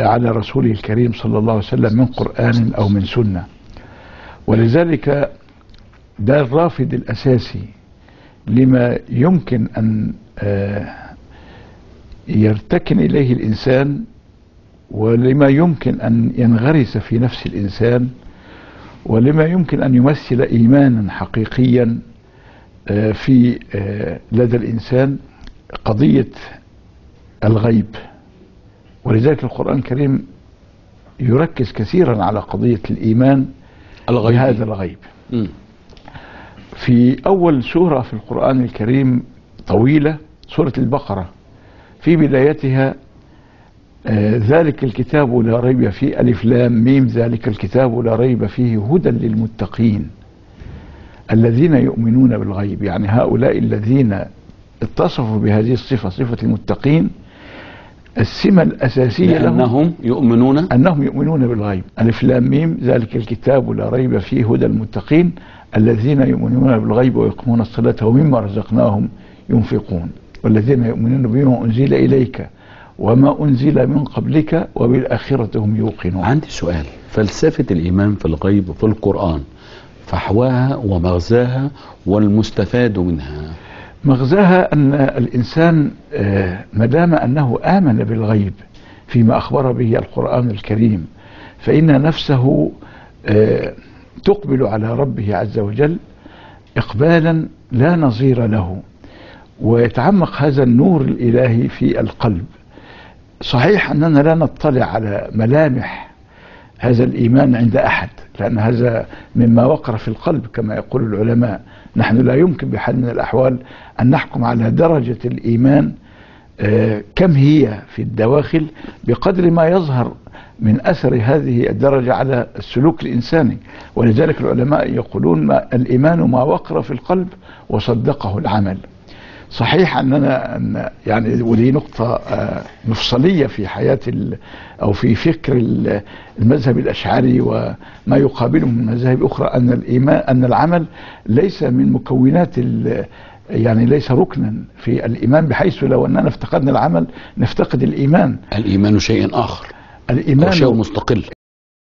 على رسوله الكريم صلى الله عليه وسلم من قرآن أو من سنة. ولذلك ده الرافد الأساسي لما يمكن أن يرتكن إليه الإنسان ولما يمكن أن ينغرس في نفس الإنسان ولما يمكن أن يمثل إيمانا حقيقيا في لدى الإنسان قضية الغيب. ولذلك القرآن الكريم يركز كثيرا على قضية الإيمان بهذا الغيب. في أول سورة في القرآن الكريم طويلة سورة البقرة، في بدايتها ذلك الكتاب لا ريب فيه، ألف لام ميم، ذلك الكتاب لا ريب فيه هدى للمتقين الذين يؤمنون بالغيب. يعني هؤلاء الذين اتصفوا بهذه الصفة، صفة المتقين، السمة الأساسية لهم أنهم يؤمنون بالغيب. ألف لام ميم، ذلك الكتاب لا ريب فيه هدى المتقين الذين يؤمنون بالغيب ويقومون الصلاة ومما رزقناهم ينفقون والذين يؤمنون بما أنزل إليك وما أنزل من قبلك وبالآخرة هم يوقنون. عندي سؤال، فلسفة الإيمان في الغيب في القرآن فحواها ومغزاها والمستفاد منها. مغزاها أن الإنسان مدام أنه آمن بالغيب فيما أخبر به القرآن الكريم فإن نفسه تقبل على ربه عز وجل إقبالا لا نظير له، ويتعمق هذا النور الإلهي في القلب. صحيح أننا لا نطلع على ملامح هذا الإيمان عند أحد لأن هذا مما وقر في القلب كما يقول العلماء. نحن لا يمكن بحال من الأحوال أن نحكم على درجة الإيمان كم هي في الدواخل بقدر ما يظهر من أثر هذه الدرجة على السلوك الإنساني. ولذلك العلماء يقولون ما الإيمان ما وقر في القلب وصدقه العمل. صحيح أننا يعني ودي نقطة مفصلية في حياة أو في فكر المذهب الأشعري وما يقابله من مذاهب أخرى أن الإيمان أن العمل ليس من مكونات يعني ليس ركنا في الإيمان، بحيث لو أننا افتقدنا العمل نفتقد الإيمان. الإيمان شيء آخر، الإيمان شيء مستقل.